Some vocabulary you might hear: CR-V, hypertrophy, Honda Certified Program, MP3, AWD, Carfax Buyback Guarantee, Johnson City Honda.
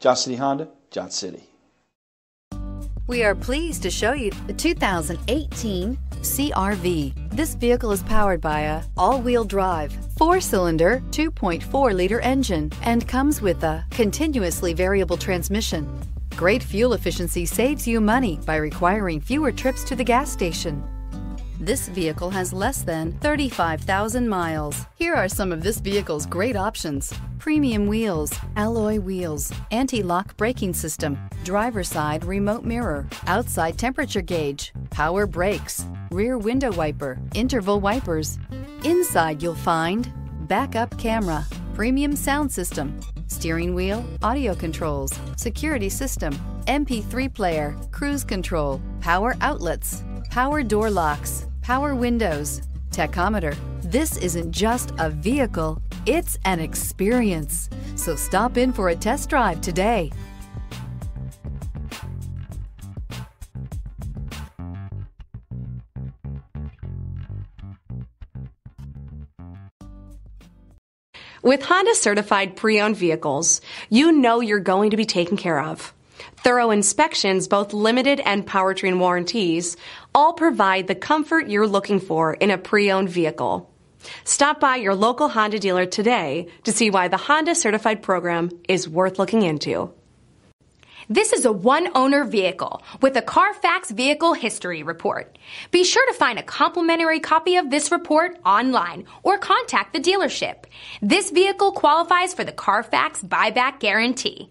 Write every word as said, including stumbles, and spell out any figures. Johnson City Honda, Johnson City. We are pleased to show you the two thousand eighteen C R V. This vehicle is powered by a all-wheel drive, four-cylinder, two point four liter engine and comes with a continuously variable transmission. Great fuel efficiency saves you money by requiring fewer trips to the gas station. This vehicle has less than thirty-five thousand miles. Here are some of this vehicle's great options: premium wheels, alloy wheels, anti-lock braking system, driver's side remote mirror, outside temperature gauge, power brakes, rear window wiper, interval wipers. Inside you'll find backup camera, premium sound system, steering wheel audio controls, security system, M P three player, cruise control, power outlets, power door locks, power windows, tachometer. This isn't just a vehicle, it's an experience. So stop in for a test drive today. With Honda Certified Pre-Owned Vehicles, you know you're going to be taken care of. Thorough inspections, both limited and powertrain warranties, all provide the comfort you're looking for in a pre-owned vehicle. Stop by your local Honda dealer today to see why the Honda Certified Program is worth looking into. This is a one-owner vehicle with a Carfax Vehicle History Report. Be sure to find a complimentary copy of this report online or contact the dealership. This vehicle qualifies for the Carfax Buyback Guarantee.